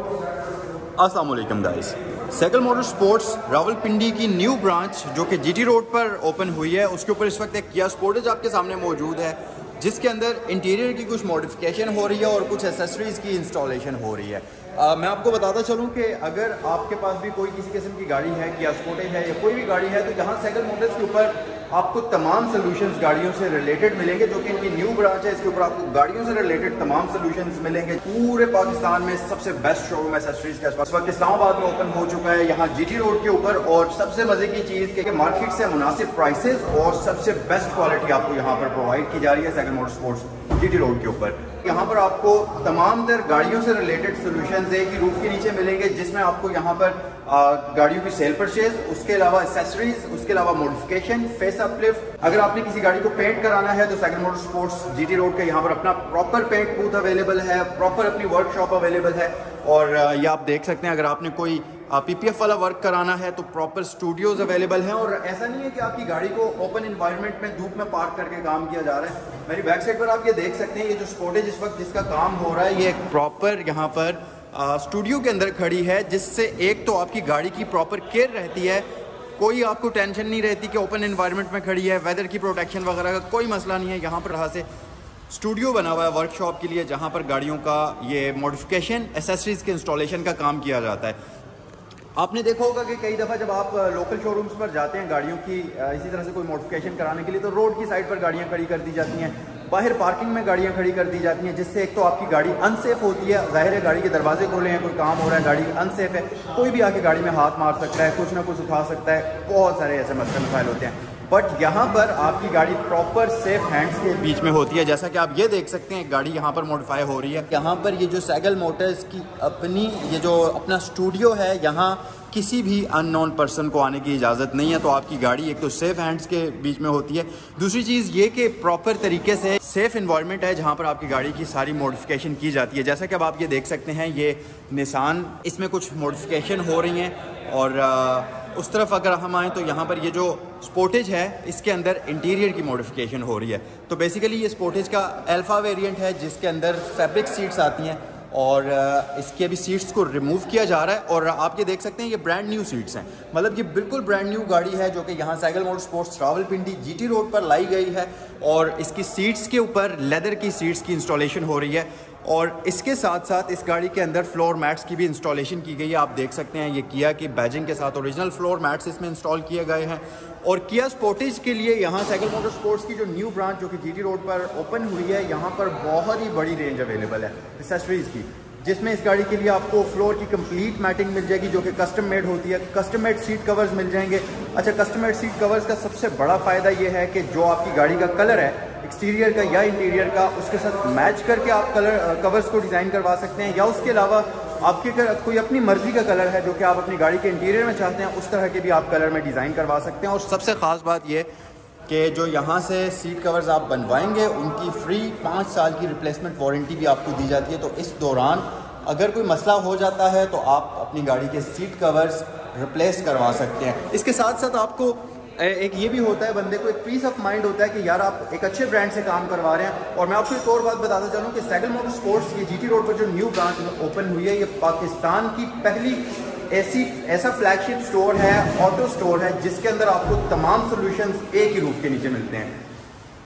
अस्सलाम वालेकुम guys, Sehgal motor sports Rawalpindi की न्यू ब्रांच जो कि जीटी रोड पर ओपन हुई है, उसके ऊपर इस वक्त एक किया स्पोर्टेज आपके सामने मौजूद है, जिसके अंदर इंटीरियर की कुछ मॉडिफिकेशन हो रही है और कुछ एसेसरीज़ की इंस्टॉलेशन हो रही है। मैं आपको बताता चलूं कि अगर आपके पास भी कोई किसी किस्म की गाड़ी है, किया स्पोर्टेज है या कोई भी गाड़ी है, तो यहाँ सहगल मोटर्स के ऊपर आपको तमाम सोल्यूशंस गाड़ियों से रिलेटेड मिलेंगे, जो कि इनकी न्यू ब्रांच है। इसके ऊपर आपको गाड़ियों से रिलेटेड तमाम सोल्यूशंस मिलेंगे। पूरे पाकिस्तान में सबसे बेस्ट शोरूम एसेसरीज का इस वक्त इस्लामाबाद में ओपन हो चुका है, यहाँ जीटी रोड के ऊपर। और सबसे मजे की चीज़ के मार्केट से मुनासिब प्राइसेस और सबसे बेस्ट क्वालिटी आपको यहाँ पर प्रोवाइड की जा रही है Sehgal motor sports GT road के ऊपर। यहाँ पर आपको तमाम तर गाड़ियों से रिलेटेड सोल्यूशंस एक ही रूफ के नीचे मिलेंगे, जिसमें आपको यहाँ पर गाड़ियों की सेल परचेज, उसके अलावा एसेसरीज, उसके अलावा मॉडिफिकेशन, फेस अपलिफ्ट। अगर आपने किसी गाड़ी को पेंट कराना है तो Sehgal motor sports GT road के यहाँ पर अपना प्रॉपर पेंट बूथ अवेलेबल है, प्रॉपर अपनी वर्कशॉप अवेलेबल है। और ये आप देख सकते हैं, अगर आपने कोई पीपीएफ वाला वर्क कराना है तो प्रॉपर स्टूडियोज अवेलेबल हैं। और ऐसा नहीं है कि आपकी गाड़ी को ओपन एनवायरनमेंट में धूप में पार्क करके काम किया जा रहा है। मेरी बैक साइड पर आप ये देख सकते हैं, ये जो स्पोर्टेज इस वक्त जिसका काम हो रहा है, ये एक प्रॉपर यहाँ पर स्टूडियो के अंदर खड़ी है, जिससे एक तो आपकी गाड़ी की प्रॉपर केयर रहती है, कोई आपको टेंशन नहीं रहती कि ओपन एनवायरनमेंट में खड़ी है, वेदर की प्रोटेक्शन वगैरह का कोई मसला नहीं है। यहाँ पर रहा से स्टूडियो बना हुआ है वर्कशॉप के लिए, जहाँ पर गाड़ियों का ये मॉडिफिकेशन, एसेसरीज़ के इंस्टॉलेशन का काम किया जाता है। आपने देखा होगा कि कई दफ़ा जब आप लोकल शोरूम्स पर जाते हैं गाड़ियों की इसी तरह से कोई मॉडिफिकेशन कराने के लिए, तो रोड की साइड पर गाड़ियाँ खड़ी कर दी जाती हैं, बाहर पार्किंग में गाड़ियाँ खड़ी कर दी जाती हैं, जिससे एक तो आपकी गाड़ी अनसेफ होती है। ज़ाहिर है गाड़ी के दरवाजे खोले हैं, कोई काम हो रहा है, गाड़ी अनसेफ है, कोई भी आके गाड़ी में हाथ मार सकता है, कुछ ना कुछ उठा सकता है, बहुत सारे ऐसे मसले मसाइल होते हैं। बट यहाँ पर आपकी गाड़ी प्रॉपर सेफ हैंड्स के बीच में होती है। जैसा कि आप ये देख सकते हैं, गाड़ी यहाँ पर मॉडिफाई हो रही है। यहाँ पर ये जो सहगल मोटर्स की अपनी ये जो अपना स्टूडियो है, यहाँ किसी भी अननोन पर्सन को आने की इजाज़त नहीं है। तो आपकी गाड़ी एक तो सेफ़ हैंड्स के बीच में होती है, दूसरी चीज़ ये कि प्रॉपर तरीके से सेफ़ इन्वायरमेंट है, जहाँ पर आपकी गाड़ी की सारी मॉडिफिकेशन की जाती है। जैसा कि अब आप ये देख सकते हैं, ये निसान, इसमें कुछ मॉडिफिकेशन हो रही हैं। और उस तरफ अगर हम आएँ तो यहाँ पर ये जो स्पोर्टेज है, इसके अंदर इंटीरियर की मॉडिफिकेशन हो रही है। तो बेसिकली ये स्पोर्टेज का अल्फ़ा वेरिएंट है, जिसके अंदर फैब्रिक सीट्स आती हैं और इसके अभी सीट्स को रिमूव किया जा रहा है। और आप ये देख सकते हैं, ये ब्रांड न्यू सीट्स हैं, मतलब ये बिल्कुल ब्रांड न्यू गाड़ी है जो कि यहाँ Sehgal motor sports Rawalpindi GT road पर लाई गई है। और इसकी सीट्स के ऊपर लेदर की सीट्स की इंस्टॉलेशन हो रही है, और इसके साथ साथ इस गाड़ी के अंदर फ्लोर मैट्स की भी इंस्टॉलेशन की गई है। आप देख सकते हैं, ये किया की बैजिंग के साथ ओरिजिनल फ्लोर मैट्स इसमें इंस्टॉल किए गए हैं। और किया स्पोर्टेज के लिए यहाँ सहगल मोटर स्पोर्ट्स की जो न्यू ब्रांच जो कि जीटी रोड पर ओपन हुई है, यहाँ पर बहुत ही बड़ी रेंज अवेलेबल है एक्सेसरीज़ की, जिसमें इस गाड़ी के लिए आपको फ्लोर की कंप्लीट मैटिंग मिल जाएगी जो कि कस्टम मेड होती है, कस्टम मेड सीट कवर्स मिल जाएंगे। अच्छा, कस्टम मेड सीट कवर्स का सबसे बड़ा फ़ायदा ये है कि जो आपकी गाड़ी का कलर है, एक्सटीरियर का या इंटीरियर का, उसके साथ मैच करके आप कलर कवर्स को डिज़ाइन करवा सकते हैं, या उसके अलावा आपके कोई अपनी मर्ज़ी का कलर है जो कि आप अपनी गाड़ी के इंटीरियर में चाहते हैं, उस तरह के भी आप कलर में डिज़ाइन करवा सकते हैं। और सबसे ख़ास बात ये कि जो यहाँ से सीट कवर्स आप बनवाएंगे, उनकी फ्री 5 साल की रिप्लेसमेंट वारंटी भी आपको दी जाती है। तो इस दौरान अगर कोई मसला हो जाता है तो आप अपनी गाड़ी के सीट कवर्स रिप्लेस करवा सकते हैं। इसके साथ साथ आपको एक ये भी होता है, बंदे को एक पीस ऑफ माइंड होता है कि यार आप एक अच्छे ब्रांड से काम करवा रहे हैं। और मैं आपको एक और बात बताता चलूँ कि सहगल मोटर स्पोर्ट्स ये जीटी रोड पर जो न्यू ब्रांच ओपन हुई है, ये पाकिस्तान की पहली ऐसा फ्लैगशिप स्टोर है, ऑटो स्टोर है, जिसके अंदर आपको तमाम सोल्यूशंस एक ही रूफ के नीचे मिलते हैं।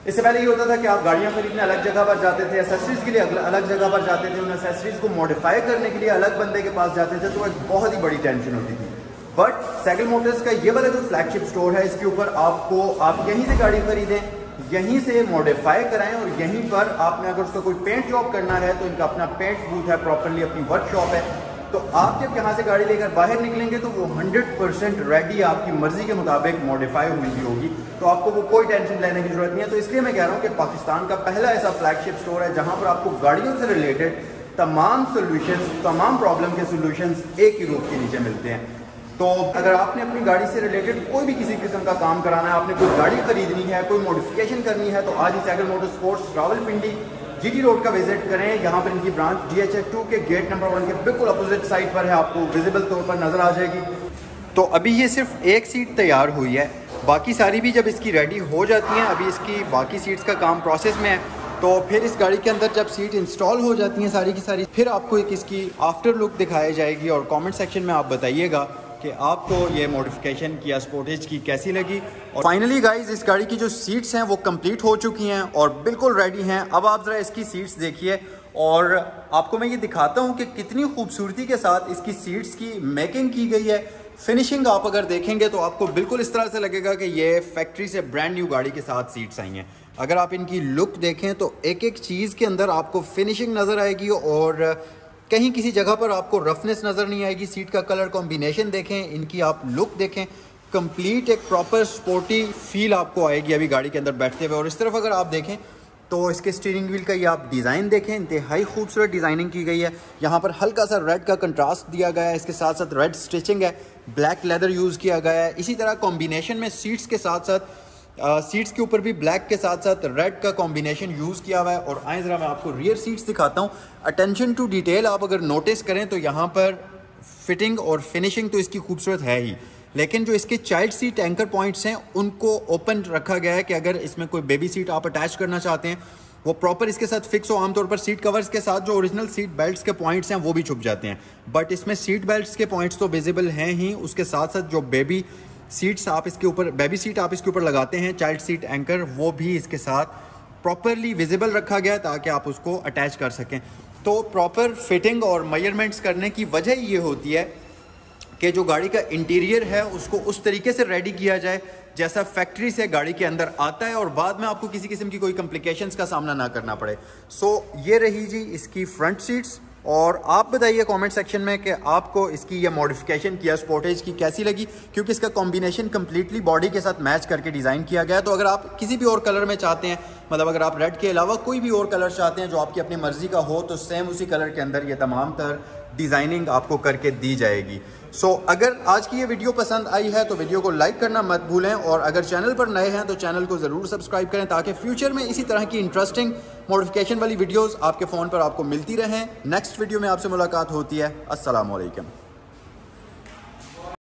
इससे पहले ये होता था कि आप गाड़ियाँ खरीदने अलग जगह पर जाते थे, एसेसरीज़ के लिए अलग जगह पर जाते थे, उन एसेसरीज़ को मॉडिफाई करने के लिए अलग बंदे के पास जाते थे, तो एक बहुत ही बड़ी टेंशन होती थी। बट सहगल मोटर्स का ये वाला जो फ्लैगशिप स्टोर है, इसके ऊपर आपको आप यहीं से गाड़ी खरीदें, यहीं से मॉडिफाई कराएं, और यहीं पर आपने अगर उसका कोई पेंट जॉब करना है तो इनका अपना पेंट बूथ है, प्रॉपरली अपनी वर्कशॉप है। तो आप जब यहाँ से गाड़ी लेकर बाहर निकलेंगे तो वो 100% रेडी, आपकी मर्जी के मुताबिक मॉडिफाई हुई होगी, तो आपको वो कोई टेंशन लेने की जरूरत नहीं है। तो इसलिए मैं कह रहा हूँ कि पाकिस्तान का पहला ऐसा फ्लैगशिप स्टोर है जहाँ पर आपको गाड़ियों से रिलेटेड तमाम सोल्यूशंस, तमाम प्रॉब्लम के सोल्यूशंस एक ही रूफ के नीचे मिलते हैं। तो अगर आपने अपनी गाड़ी से रिलेटेड कोई भी किसी किस्म का काम कराना है, आपने कोई गाड़ी खरीदनी है, कोई मॉडिफिकेशन करनी है, तो आज ही Sehgal motor sports Rawalpindi GT road का विजिट करें। यहाँ पर इनकी ब्रांच DHF-2 के गेट नंबर 1 के बिल्कुल अपोजिट साइड पर है, आपको विजिबल तौर पर नज़र आ जाएगी। तो अभी ये सिर्फ एक सीट तैयार हुई है, बाकी सारी भी जब इसकी रेडी हो जाती हैं, अभी इसकी बाकी सीट्स का काम प्रोसेस में है। तो फिर इस गाड़ी के अंदर जब सीट इंस्टॉल हो जाती हैं सारी की सारी, फिर आपको एक इसकी आफ्टर लुक दिखाई जाएगी और कमेंट सेक्शन में आप बताइएगा कि आपको ये मॉडिफिकेशन किया स्पोर्टेज की कैसी लगी। और फाइनली गाइज इस गाड़ी की जो सीट्स हैं वो कंप्लीट हो चुकी हैं और बिल्कुल रेडी हैं। अब आप ज़रा इसकी सीट्स देखिए और आपको मैं ये दिखाता हूँ कि कितनी खूबसूरती के साथ इसकी सीट्स की मेकिंग की गई है। फिनिशिंग आप अगर देखेंगे तो आपको बिल्कुल इस तरह से लगेगा कि ये फैक्ट्री से ब्रांड न्यू गाड़ी के साथ सीट्स आई हैं। अगर आप इनकी लुक देखें तो एक एक चीज़ के अंदर आपको फिनिशिंग नज़र आएगी और कहीं किसी जगह पर आपको रफनेस नज़र नहीं आएगी। सीट का कलर कॉम्बिनेशन देखें, इनकी आप लुक देखें, कंप्लीट एक प्रॉपर स्पोर्टी फील आपको आएगी अभी गाड़ी के अंदर बैठते हुए। और इस तरफ अगर आप देखें तो इसके स्टीयरिंग व्हील का ये आप डिज़ाइन देखें, इंतहाई खूबसूरत डिज़ाइनिंग की गई है। यहाँ पर हल्का सा रेड का कंट्रास्ट दिया गया है, इसके साथ साथ रेड स्टिचिंग है, ब्लैक लेदर यूज़ किया गया है। इसी तरह कॉम्बिनेशन में सीट्स के साथ साथ सीट्स के ऊपर भी ब्लैक के साथ साथ रेड का कॉम्बिनेशन यूज़ किया हुआ है। और आए ज़रा मैं आपको रियर सीट्स दिखाता हूँ। अटेंशन टू डिटेल आप अगर नोटिस करें तो यहाँ पर फिटिंग और फिनिशिंग तो इसकी खूबसूरत है ही, लेकिन जो इसके चाइल्ड सीट एंकर पॉइंट्स हैं उनको ओपन रखा गया है कि अगर इसमें कोई बेबी सीट आप अटैच करना चाहते हैं वो प्रॉपर इसके साथ फिक्स हो। आमतौर पर सीट कवर्स के साथ जो ओरिजिनल सीट बेल्ट्स के पॉइंट्स हैं वो भी छुप जाते हैं, बट इसमें सीट बेल्ट्स के पॉइंट्स तो विजिबल हैं ही, उसके साथ साथ जो बेबी सीट आप इसके ऊपर लगाते हैं चाइल्ड सीट एंकर, वो भी इसके साथ प्रॉपरली विजिबल रखा गया ताकि आप उसको अटैच कर सकें। तो प्रॉपर फिटिंग और मेजरमेंट्स करने की वजह ये होती है कि जो गाड़ी का इंटीरियर है उसको उस तरीके से रेडी किया जाए जैसा फैक्ट्री से गाड़ी के अंदर आता है और बाद में आपको किसी किस्म की कोई कॉम्प्लिकेशंस का सामना ना करना पड़े। सो ये रही जी इसकी फ्रंट सीट्स और आप बताइए कमेंट सेक्शन में कि आपको इसकी ये मॉडिफिकेशन किया स्पोर्टेज की कैसी लगी, क्योंकि इसका कॉम्बिनेशन कम्प्लीटली बॉडी के साथ मैच करके डिज़ाइन किया गया है। तो अगर आप किसी भी और कलर में चाहते हैं, मतलब अगर आप रेड के अलावा कोई भी और कलर चाहते हैं जो आपकी अपनी मर्जी का हो, तो सेम उसी कलर के अंदर ये तमाम तरह डिज़ाइनिंग आपको करके दी जाएगी। अगर आज की ये वीडियो पसंद आई है तो वीडियो को लाइक करना मत भूलें और अगर चैनल पर नए हैं तो चैनल को ज़रूर सब्सक्राइब करें ताकि फ्यूचर में इसी तरह की इंटरेस्टिंग मॉडिफिकेशन वाली वीडियोस आपके फ़ोन पर आपको मिलती रहें। नेक्स्ट वीडियो में आपसे मुलाकात होती है। अस्सलाम वालेकुम।